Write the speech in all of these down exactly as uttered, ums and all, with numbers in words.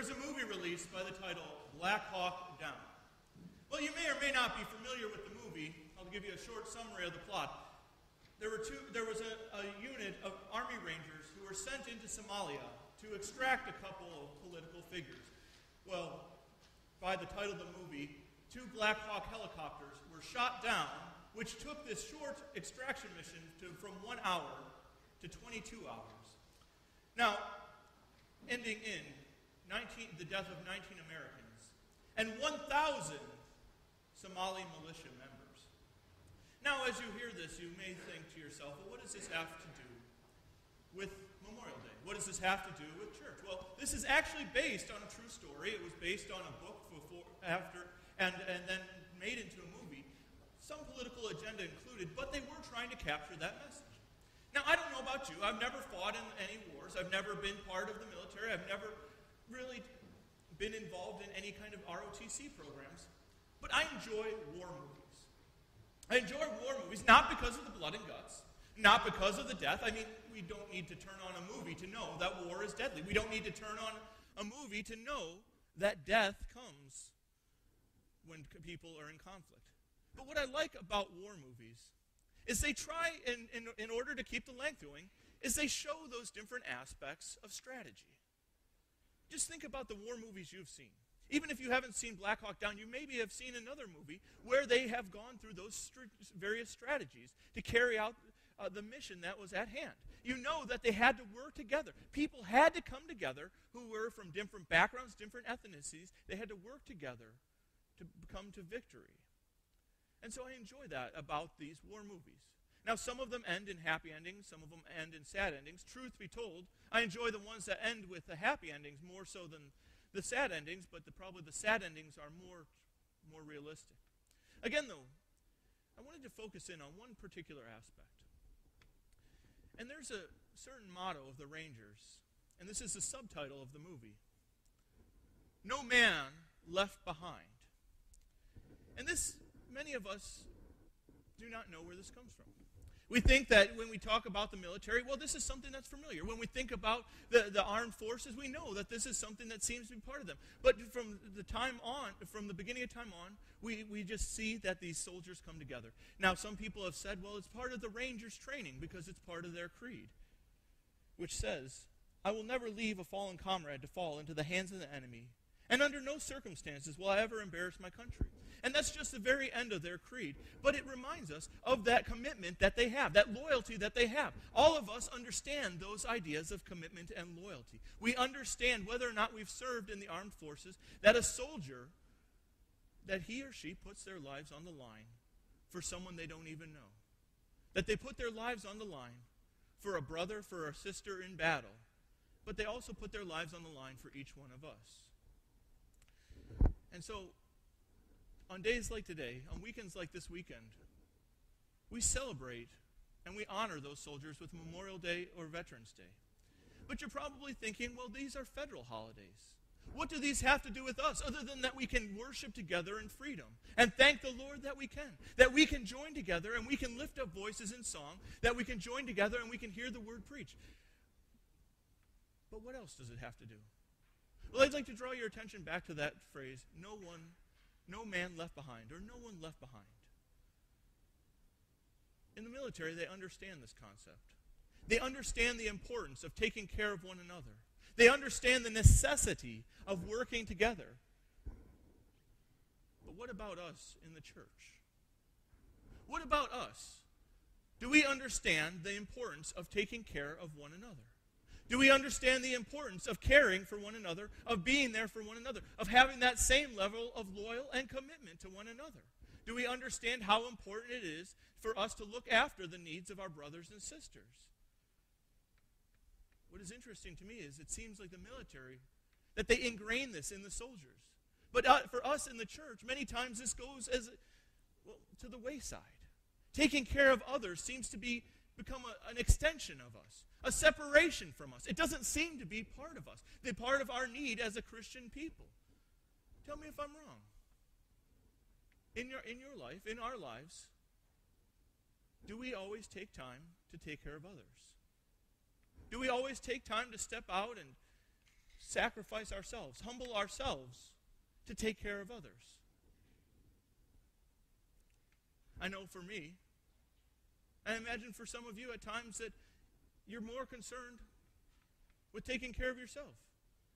was a movie released by the title Black Hawk Down. Well, you may or may not be familiar with the movie. I'll give you a short summary of the plot. There were two. There was a, a unit of Army Rangers who were sent into Somalia to extract a couple of political figures. Well, by the title of the movie, two Black Hawk helicopters were shot down, which took this short extraction mission to, from one hour to twenty-two hours. Now, ending in nineteen, the death of nineteen Americans and one thousand Somali militia members. Now, as you hear this, you may think to yourself, well, what does this have to do with Memorial Day? What does this have to do with church? Well, this is actually based on a true story. It was based on a book before, after, and, and then made into a movie. Some political agenda included, but they were trying to capture that message. Now, I don't know about you. I've never fought in any wars. I've never been part of the military. I've never really been involved in any kind of R O T C programs. But I enjoy war movies. I enjoy war movies, not because of the blood and guts, not because of the death. I mean, we don't need to turn on a movie to know that war is deadly. We don't need to turn on a movie to know that death comes when people are in conflict. But what I like about war movies is they try, in, in, in order to keep the length going, is they show those different aspects of strategy. Just think about the war movies you've seen. Even if you haven't seen Black Hawk Down, you maybe have seen another movie where they have gone through those st- various strategies to carry out uh, the mission that was at hand. You know that they had to work together. People had to come together who were from different backgrounds, different ethnicities. They had to work together to come to victory. And so I enjoy that about these war movies. Now, some of them end in happy endings. Some of them end in sad endings. Truth be told, I enjoy the ones that end with the happy endings more so than the sad endings, but the, probably the sad endings are more, more realistic. Again, though, I wanted to focus in on one particular aspect. And there's a certain motto of the Rangers, and this is the subtitle of the movie: No Man Left Behind. And this, many of us do not know where this comes from. We think that when we talk about the military, well, this is something that's familiar. When we think about the, the armed forces, we know that this is something that seems to be part of them. But from the time on, from the beginning of time on, we, we just see that these soldiers come together. Now, some people have said, well, it's part of the Rangers' training because it's part of their creed, which says, I will never leave a fallen comrade to fall into the hands of the enemy, and under no circumstances will I ever embarrass my country. And that's just the very end of their creed. But it reminds us of that commitment that they have, that loyalty that they have. All of us understand those ideas of commitment and loyalty. We understand, whether or not we've served in the armed forces, that a soldier, that he or she puts their lives on the line for someone they don't even know. That they put their lives on the line for a brother, for a sister in battle. But they also put their lives on the line for each one of us. And so, on days like today, on weekends like this weekend, we celebrate and we honor those soldiers with Memorial Day or Veterans Day. But you're probably thinking, well, these are federal holidays. What do these have to do with us, other than that we can worship together in freedom and thank the Lord that we can, that we can join together and we can lift up voices in song, that we can join together and we can hear the word preached. But what else does it have to do? Well, I'd like to draw your attention back to that phrase, no one No man left behind, or no one left behind. In the military, they understand this concept. They understand the importance of taking care of one another. They understand the necessity of working together. But what about us in the church? What about us? Do we understand the importance of taking care of one another? Do we understand the importance of caring for one another, of being there for one another, of having that same level of loyal and commitment to one another? Do we understand how important it is for us to look after the needs of our brothers and sisters? What is interesting to me is it seems like the military, that they ingrain this in the soldiers. But uh, for us in the church, many times this goes as well, to the wayside. Taking care of others seems to be become a, an extension of us, a separation from us. It doesn't seem to be part of us, the part of our need as a Christian people. Tell me if I'm wrong. In your, in your life, in our lives, do we always take time to take care of others? Do we always take time to step out and sacrifice ourselves, humble ourselves to take care of others. I know for me, I imagine for some of you at times that you're more concerned with taking care of yourself.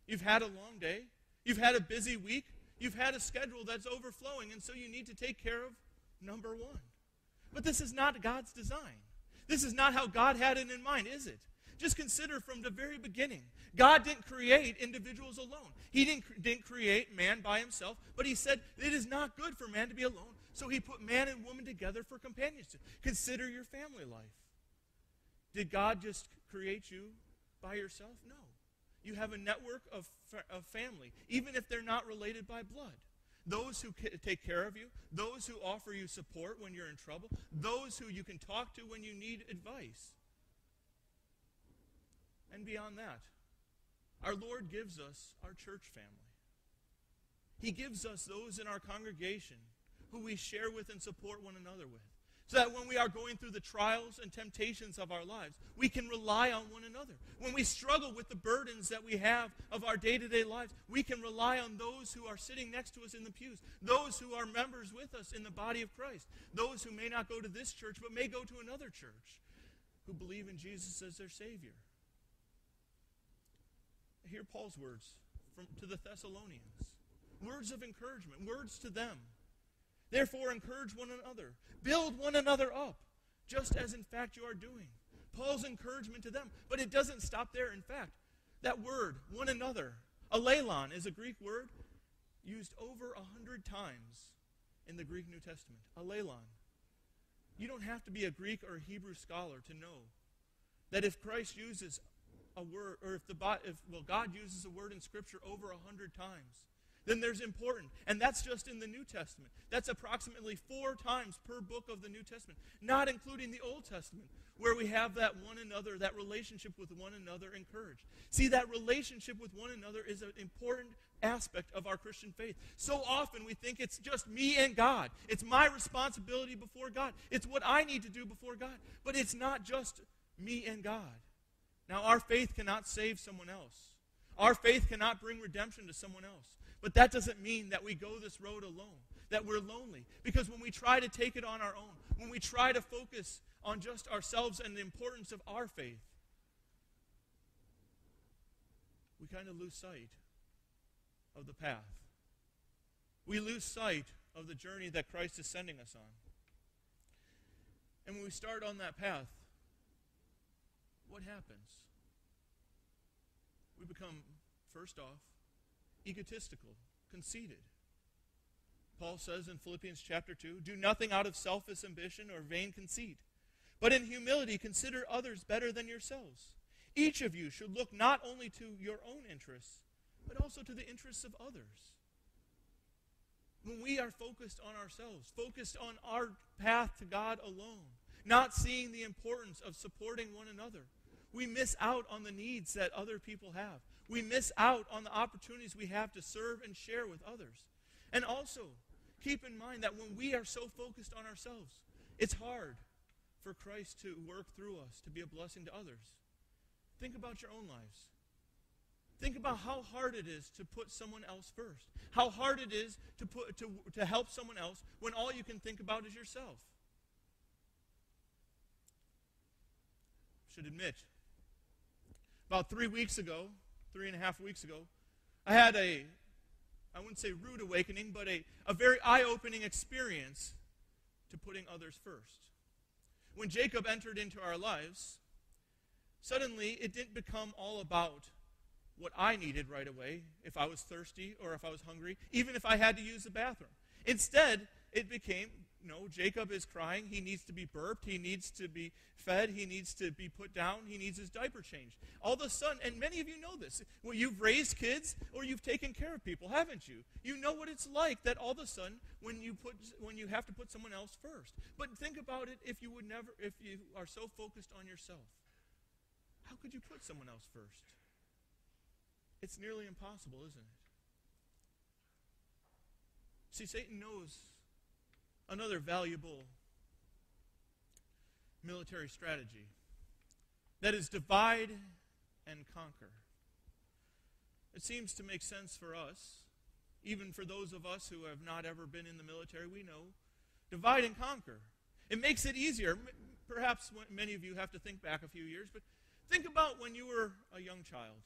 You've had a long day. You've had a busy week. You've had a schedule that's overflowing, and so you need to take care of number one. But this is not God's design. This is not how God had it in mind, is it? Just consider from the very beginning, God didn't create individuals alone. He didn't, didn't create man by himself, but he said it is not good for man to be alone, so he put man and woman together for companionship. Consider your family life. Did God just create you by yourself? No. You have a network of, of family, even if they're not related by blood. Those who take care of you, those who offer you support when you're in trouble, those who you can talk to when you need advice. And beyond that, our Lord gives us our church family. He gives us those in our congregation who we share with and support one another with, so that when we are going through the trials and temptations of our lives, we can rely on one another. When we struggle with the burdens that we have of our day-to-day lives, we can rely on those who are sitting next to us in the pews, those who are members with us in the body of Christ, those who may not go to this church but may go to another church, who believe in Jesus as their Savior. Hear Paul's words from, to the Thessalonians, words of encouragement, words to them. Therefore, encourage one another. Build one another up, just as in fact you are doing. Paul's encouragement to them, but it doesn't stop there. In fact, that word, one another, alelon, is a Greek word used over a hundred times in the Greek New Testament. Alelon. You don't have to be a Greek or a Hebrew scholar to know that if Christ uses a word, or if the if well, God uses a word in Scripture over a hundred times, then there's important. And that's just in the New Testament. That's approximately four times per book of the New Testament, not including the Old Testament, where we have that one another, that relationship with one another encouraged. See, that relationship with one another is an important aspect of our Christian faith. So often we think it's just me and God. It's my responsibility before God. It's what I need to do before God. But it's not just me and God. Now, our faith cannot save someone else. Our faith cannot bring redemption to someone else. But that doesn't mean that we go this road alone, that we're lonely. Because when we try to take it on our own, when we try to focus on just ourselves and the importance of our faith, we kind of lose sight of the path. We lose sight of the journey that Christ is sending us on. And when we start on that path, what happens? We become, first off, egotistical, conceited. Paul says in Philippians chapter two, do nothing out of selfish ambition or vain conceit, but in humility consider others better than yourselves. Each of you should look not only to your own interests, but also to the interests of others. When we are focused on ourselves, focused on our path to God alone, not seeing the importance of supporting one another, we miss out on the needs that other people have. We miss out on the opportunities we have to serve and share with others. And also, keep in mind that when we are so focused on ourselves, it's hard for Christ to work through us, to be a blessing to others. Think about your own lives. Think about how hard it is to put someone else first, how hard it is to, put, to, to help someone else when all you can think about is yourself. I should admit, about three weeks ago, three and a half weeks ago, I had a, I wouldn't say rude awakening, but a, a very eye-opening experience to putting others first. When Jacob entered into our lives, suddenly it didn't become all about what I needed right away, if I was thirsty or if I was hungry, even if I had to use the bathroom. Instead, it became, no, Jacob is crying, he needs to be burped, he needs to be fed, he needs to be put down, he needs his diaper changed. All of a sudden, and many of you know this, well, you've raised kids or you've taken care of people, haven't you? You know what it's like that all of a sudden when you put when you have to put someone else first. But think about it, if you would never if you are so focused on yourself, how could you put someone else first? It's nearly impossible, isn't it? See, Satan knows another valuable military strategy, that is divide and conquer. It seems to make sense for us, even for those of us who have not ever been in the military, we know. Divide and conquer. It makes it easier. Perhaps many of you have to think back a few years, but think about when you were a young child,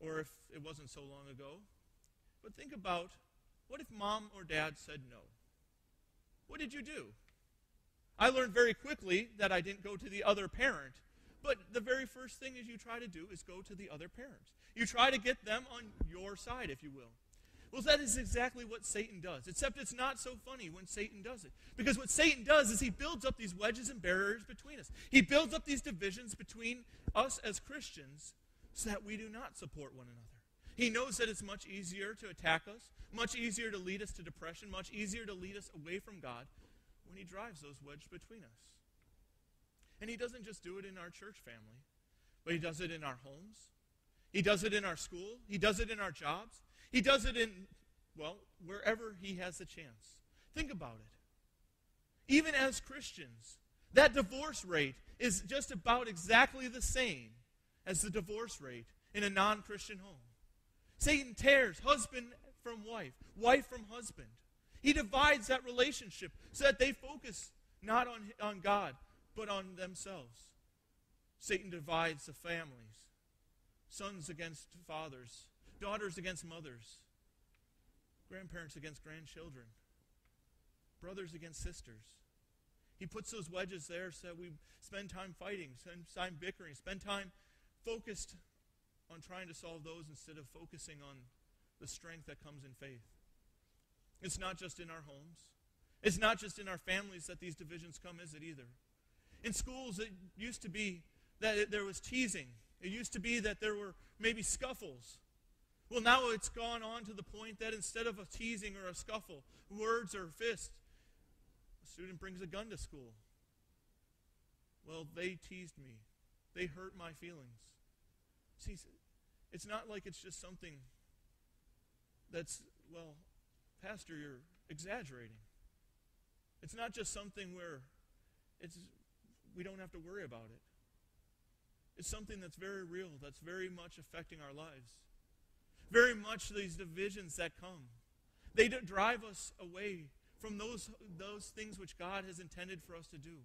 or if it wasn't so long ago. But think about, what if mom or dad said no? What did you do? I learned very quickly that I didn't go to the other parent. But the very first thing is you try to do is go to the other parent. You try to get them on your side, if you will. Well, that is exactly what Satan does, except it's not so funny when Satan does it. Because what Satan does is he builds up these wedges and barriers between us. He builds up these divisions between us as Christians so that we do not support one another. He knows that it's much easier to attack us, much easier to lead us to depression, much easier to lead us away from God when he drives those wedges between us. And he doesn't just do it in our church family, but he does it in our homes. He does it in our school. He does it in our jobs. He does it in, well, wherever he has the chance. Think about it. Even as Christians, that divorce rate is just about exactly the same as the divorce rate in a non-Christian home. Satan tears husband from wife, wife from husband. He divides that relationship so that they focus not on, on God, but on themselves. Satan divides the families. Sons against fathers. Daughters against mothers. Grandparents against grandchildren. Brothers against sisters. He puts those wedges there so that we spend time fighting, spend time bickering, spend time focused on trying to solve those instead of focusing on the strength that comes in faith. It's not just in our homes. It's not just in our families that these divisions come, is it either? In schools, it used to be that it, there was teasing. It used to be that there were maybe scuffles. Well, now it's gone on to the point that instead of a teasing or a scuffle, words or fists, a student brings a gun to school. Well, they teased me. They hurt my feelings. See, it's not like it's just something that's, well, Pastor, you're exaggerating. It's not just something where it's... we don't have to worry about it. It's something that's very real, that's very much affecting our lives. Very much these divisions that come. They drive us away from those, those things which God has intended for us to do.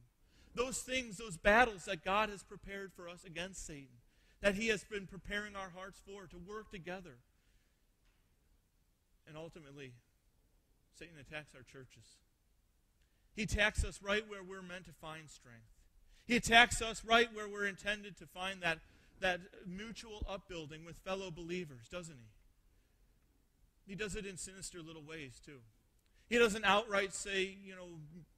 Those things, those battles that God has prepared for us against Satan, that he has been preparing our hearts for, to work together. And ultimately, Satan attacks our churches. He attacks us right where we're meant to find strength. He attacks us right where we're intended to find that, that mutual upbuilding with fellow believers, doesn't he? He does it in sinister little ways, too. He doesn't outright say, you know,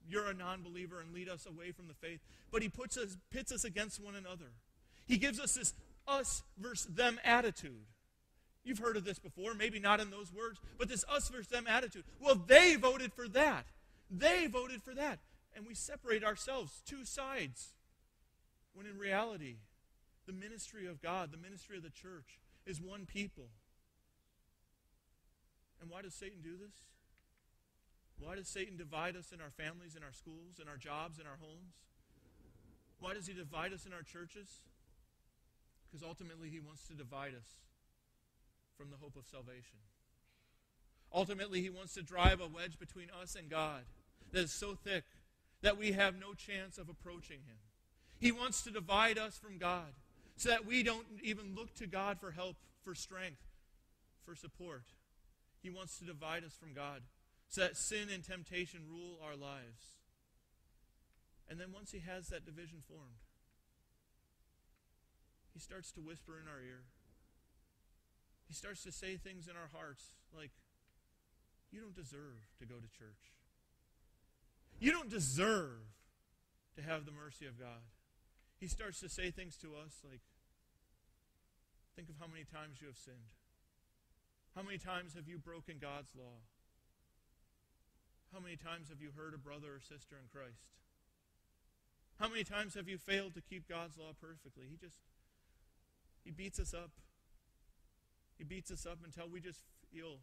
you're a non-believer and lead us away from the faith, but he puts us, pits us against one another. He gives us this us versus them attitude. You've heard of this before, maybe not in those words, but this us versus them attitude. Well, they voted for that. They voted for that. And we separate ourselves, two sides. When in reality, the ministry of God, the ministry of the church, is one people. And why does Satan do this? Why does Satan divide us in our families, in our schools, in our jobs, in our homes? Why does he divide us in our churches? Because ultimately he wants to divide us from the hope of salvation. Ultimately he wants to drive a wedge between us and God that is so thick that we have no chance of approaching him. He wants to divide us from God so that we don't even look to God for help, for strength, for support. He wants to divide us from God so that sin and temptation rule our lives. And then once he has that division formed, he starts to whisper in our ear. He starts to say things in our hearts like, you don't deserve to go to church. You don't deserve to have the mercy of God. He starts to say things to us like, think of how many times you have sinned. How many times have you broken God's law? How many times have you hurt a brother or sister in Christ? How many times have you failed to keep God's law perfectly? He just, he beats us up. He beats us up until we just feel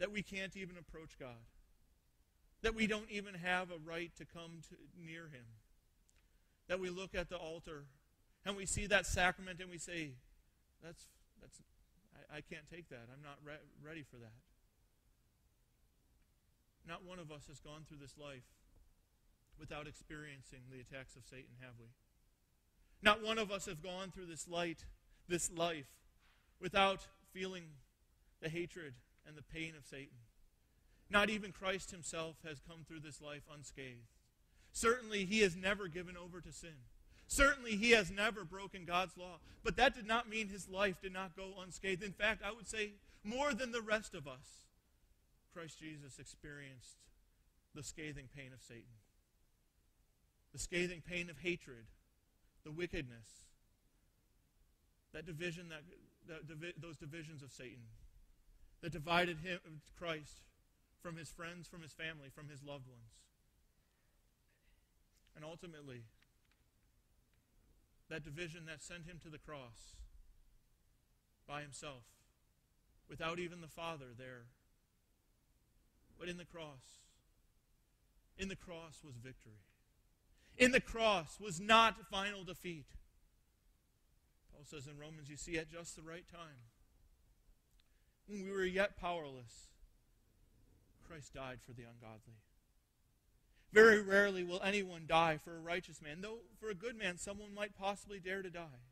that we can't even approach God. That we don't even have a right to come to, near him. That we look at the altar and we see that sacrament and we say, that's that's I, I can't take that. I'm not re- ready for that. Not one of us has gone through this life without experiencing the attacks of Satan, have we? Not one of us have gone through this light, this life, without feeling the hatred and the pain of Satan. Not even Christ himself has come through this life unscathed. Certainly he has never given over to sin. Certainly he has never broken God's law. But that did not mean his life did not go unscathed. In fact, I would say more than the rest of us, Christ Jesus experienced the scathing pain of Satan. The scathing pain of hatred, the wickedness, that division, that, that divi- those divisions of Satan that divided him, Christ, from his friends, from his family, from his loved ones. And ultimately, that division that sent him to the cross by himself, without even the Father there. But in the cross, in the cross was victory. In the cross was not final defeat. Paul says in Romans, you see, at just the right time, when we were yet powerless, Christ died for the ungodly. Very rarely will anyone die for a righteous man, though for a good man someone might possibly dare to die.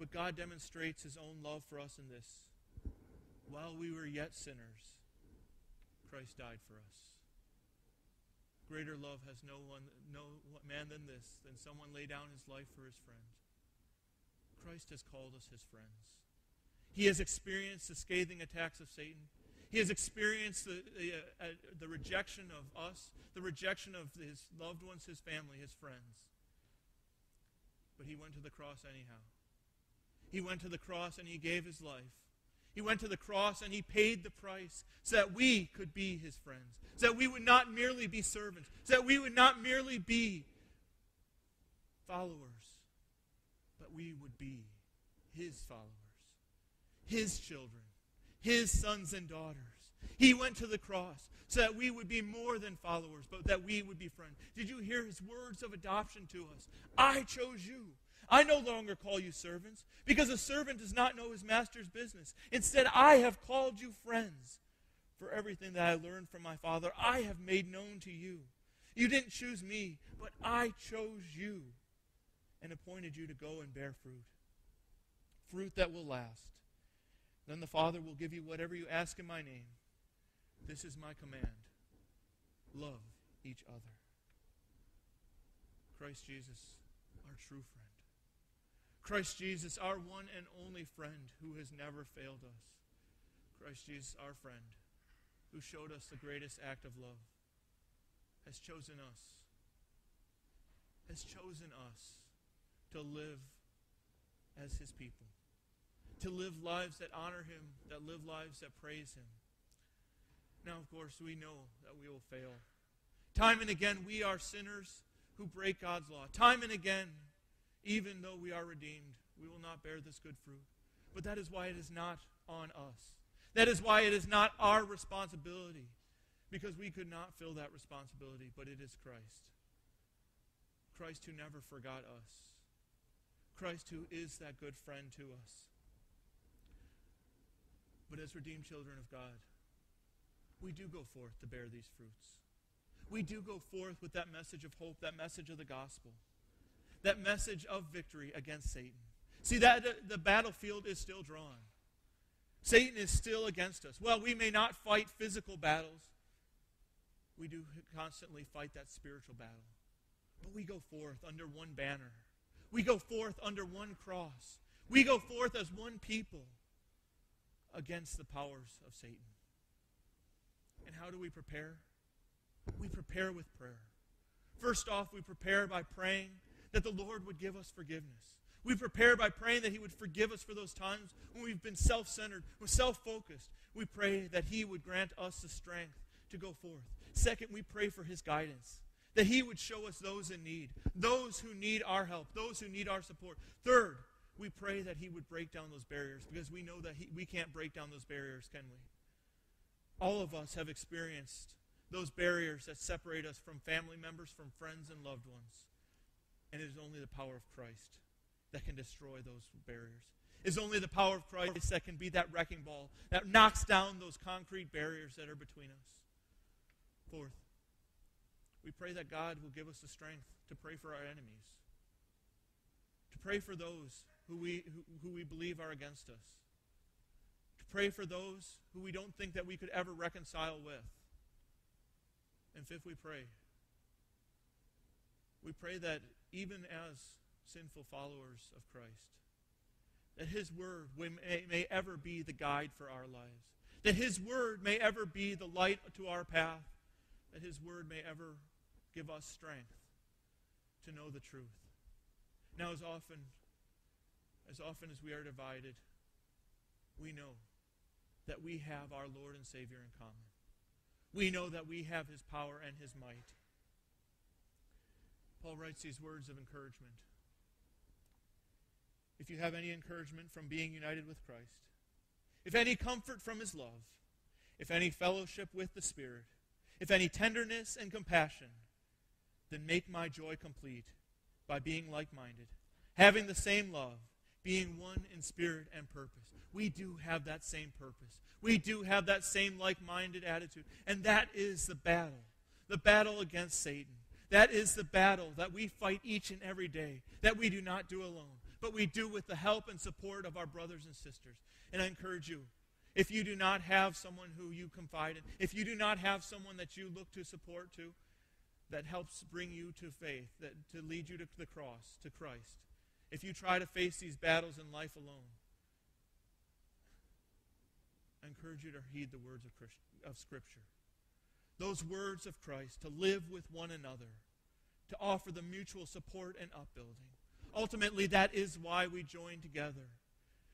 But God demonstrates his own love for us in this. While we were yet sinners, Christ died for us. Greater love has no one, no man than this, than someone lay down his life for his friend. Christ has called us his friends. He has experienced the scathing attacks of Satan. He has experienced the, the, uh, the rejection of us, the rejection of his loved ones, his family, his friends. But he went to the cross anyhow. He went to the cross and he gave his life. He went to the cross and he paid the price so that we could be his friends, so that we would not merely be servants, so that we would not merely be followers, but we would be his followers, his children, his sons and daughters. He went to the cross so that we would be more than followers, but that we would be friends. Did you hear his words of adoption to us? I chose you. I no longer call you servants, because a servant does not know his master's business. Instead, I have called you friends. For everything that I learned from my Father, I have made known to you. You didn't choose me, but I chose you and appointed you to go and bear fruit, fruit that will last. Then the Father will give you whatever you ask in my name. This is my command. Love each other. Christ Jesus, our true friend. Christ Jesus, our one and only friend who has never failed us. Christ Jesus, our friend, who showed us the greatest act of love, has chosen us, has chosen us to live as his people, to live lives that honor him, that live lives that praise him. Now, of course, we know that we will fail. Time and again, we are sinners who break God's law. Time and again, even though we are redeemed, we will not bear this good fruit. But that is why it is not on us. That is why it is not our responsibility, because we could not fill that responsibility, but it is Christ. Christ who never forgot us. Christ who is that good friend to us. But as redeemed children of God, we do go forth to bear these fruits. We do go forth with that message of hope, that message of the gospel, that message of victory against Satan. See, that the battlefield is still drawn. Satan is still against us. Well, we may not fight physical battles. We do constantly fight that spiritual battle. But we go forth under one banner. We go forth under one cross. We go forth as one people against the powers of Satan. And how do we prepare? We prepare with prayer. First off, we prepare by praying that the Lord would give us forgiveness. We prepare by praying that he would forgive us for those times when we've been self-centered, we're self-focused. We pray that he would grant us the strength to go forth. Second, we pray for his guidance, that he would show us those in need, those who need our help, those who need our support. Third, we pray that he would break down those barriers, because we know that he, we can't break down those barriers, can we? All of us have experienced those barriers that separate us from family members, from friends and loved ones. And it is only the power of Christ that can destroy those barriers. is only the power of Christ that can be that wrecking ball that knocks down those concrete barriers that are between us. Fourth, we pray that God will give us the strength to pray for our enemies, to pray for those who we, who, who we believe are against us, to pray for those who we don't think that we could ever reconcile with. And fifth, we pray. We pray that even as sinful followers of Christ, that His Word may, may ever be the guide for our lives, that His Word may ever be the light to our path, that His Word may ever give us strength to know the truth. Now, as often, as often as we are divided, we know that we have our Lord and Savior in common. We know that we have His power and His might. Paul writes these words of encouragement. If you have any encouragement from being united with Christ, if any comfort from His love, if any fellowship with the Spirit, if any tenderness and compassion, then make my joy complete by being like-minded, having the same love, being one in spirit and purpose. We do have that same purpose. We do have that same like-minded attitude. And that is the battle, the battle against Satan. That is the battle that we fight each and every day, that we do not do alone, but we do with the help and support of our brothers and sisters. And I encourage you, if you do not have someone who you confide in, if you do not have someone that you look to support to, that helps bring you to faith, that to lead you to the cross, to Christ, if you try to face these battles in life alone, I encourage you to heed the words of, Christ, of Scripture. Those words of Christ, to live with one another, to offer the mutual support and upbuilding. Ultimately, that is why we join together.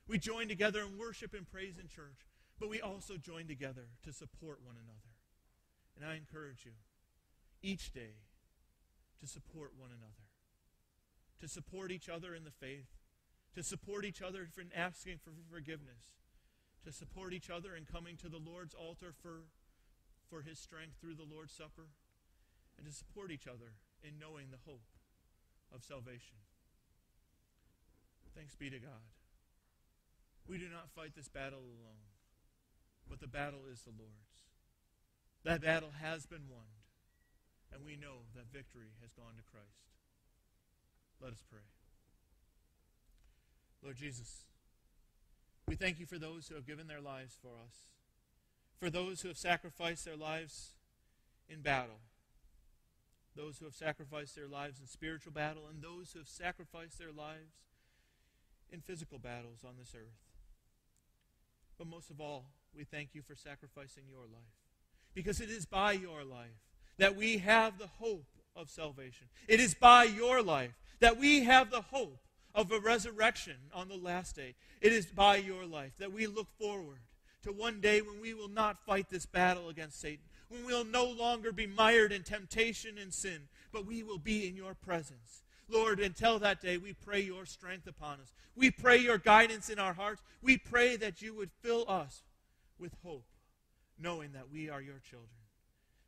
We join together in worship and praise in church, but we also join together to support one another. And I encourage you, each day, to support one another, to support each other in the faith, to support each other in asking for forgiveness, to support each other in coming to the Lord's altar for, for His strength through the Lord's Supper, and to support each other in knowing the hope of salvation. Thanks be to God. We do not fight this battle alone, but the battle is the Lord's. That battle has been won, and we know that victory has gone to Christ. Let us pray. Lord Jesus, we thank you for those who have given their lives for us, for those who have sacrificed their lives in battle, those who have sacrificed their lives in spiritual battle, and those who have sacrificed their lives in physical battles on this earth. But most of all, we thank you for sacrificing your life, because it is by your life that we have the hope of salvation. It is by your life that we have the hope of a resurrection on the last day. It is by your life that we look forward to one day when we will not fight this battle against Satan, when we will no longer be mired in temptation and sin, but we will be in your presence. Lord, until that day, we pray your strength upon us. We pray your guidance in our hearts. We pray that you would fill us with hope, knowing that we are your children.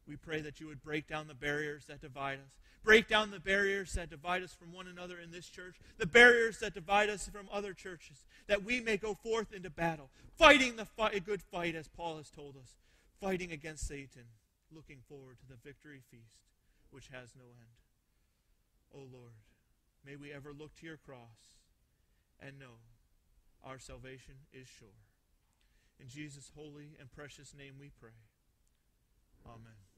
We pray that you would break down the barriers that divide us. Break down the barriers that divide us from one another in this church, the barriers that divide us from other churches, that we may go forth into battle, fighting the fight, good fight, as Paul has told us, fighting against Satan, looking forward to the victory feast, which has no end. O Lord, may we ever look to your cross and know our salvation is sure. In Jesus' holy and precious name we pray. Amen.